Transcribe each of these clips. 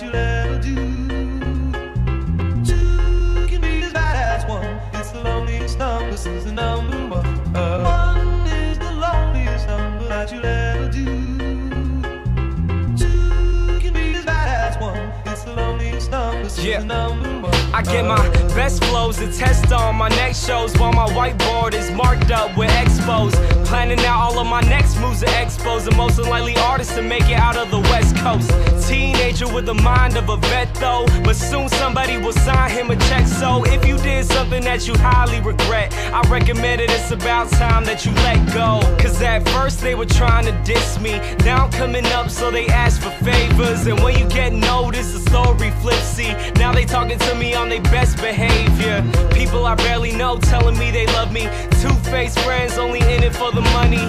that you'll ever do. Two can be as bad as one. It's the loneliest number since the number one. One is the loneliest number that you'll ever do. Two can be as bad as one. It's the loneliest number since the number one. I get my best flows to test on my next shows while my whiteboard is marked up with expos. Planning out all of my next moves to expos the most unlikely artists to make it out of the West Coast. Teenager with the mind of a vet though, but soon somebody will sign him a check. So if you did something that you highly regret, I recommend it, it's about time that you let go. Cause at first they were trying to diss me, now I'm coming up so they ask for favors. And when you get noticed the story flipsy, now they talking to me on their best behavior. People I barely know telling me they love me. Two-faced friends only in it for the money.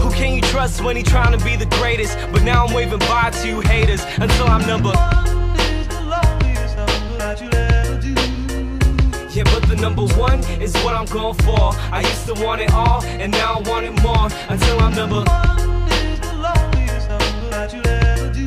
Who can you trust when he trying to be the greatest? But now I'm waving bye to you haters until I'm number one is the loneliest number that you'll ever do. Yeah, but the number one is what I'm going for. I used to want it all and now I want it more. Until I'm number one is the loneliest number that you'll ever do.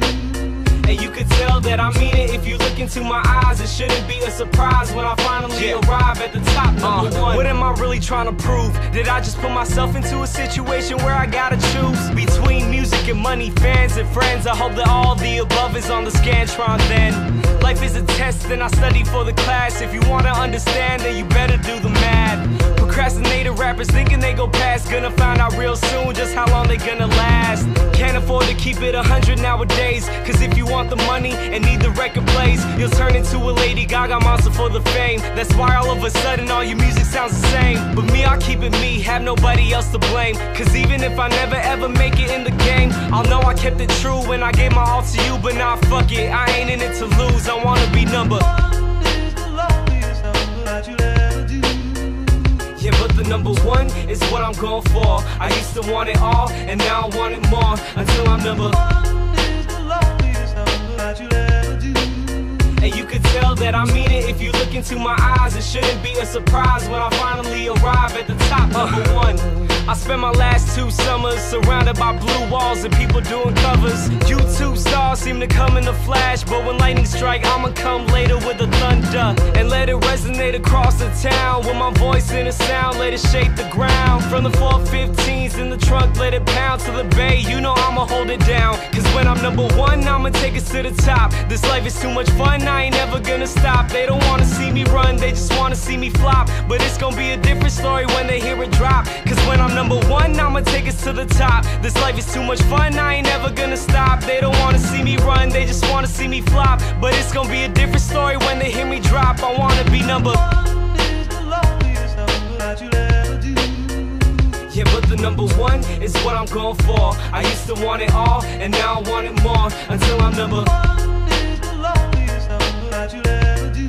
And you could tell that I mean it if you look into my eyes. It shouldn't be a surprise when I finally arrive at the top. Number one. What am I really trying to prove? Did I just put myself into a situation where I gotta choose between music and money, fans and friends? I hope that all the above is on the Scantron then. Life is a test and I study for the class. If you wanna understand then you better do the math. Procrastinated rappers thinking they go past, gonna find out real soon just how long they gonna last. Can't afford to keep it 100 nowadays, cause if you want the money and need the record plays, you'll turn into a Lady Gaga monster for the fame. That's why all of a sudden all your music sounds the same. But me, I keep it me, have nobody else to blame. Cause even if I never ever make it in the game, I'll know I kept it true when I gave my all to you. But nah, fuck it, I ain't in it to lose, I wanna be number one is the loneliest number that you'll ever do. Yeah, but the number one is what I'm going for. I used to want it all, and now I want it more. Until I'm number one is the loneliest number that you'll ever do. And you could tell that I mean it if you look into my eyes. It shouldn't be a surprise when I finally arrive at the top. Number one. I spent my last two summers surrounded by blue walls and people doing covers. YouTube stars seem to come in a flash, but when lightning strike, I'ma come later with the thunder. And let it resonate across the town. With my voice and the sound, let it shake the ground. From the 415s in the trunk, let it pound to the bay. You know I'ma hold it down. Cause when I'm number one, I'ma take us to the top. This life is too much fun, I ain't never gonna stop. They don't wanna see me run, they just wanna see me flop. But it's gonna be a different story when they hear it drop. Cause when I'm number one, I'ma take us to the top. This life is too much fun, I ain't never gonna stop. They don't wanna see me run, they just wanna see me flop. But it's gonna be a different story when they hear me drop. I wanna be number one is the loneliest number that you'll ever do. Yeah, but the number one is what I'm going for. I used to want it all, and now I want it more. Until I'm number one is the loneliest number that you'll ever do.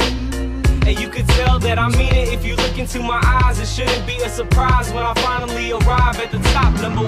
And you could tell that I mean it if you look into my eyes. It shouldn't be a surprise when I finally arrive at the top. Number one.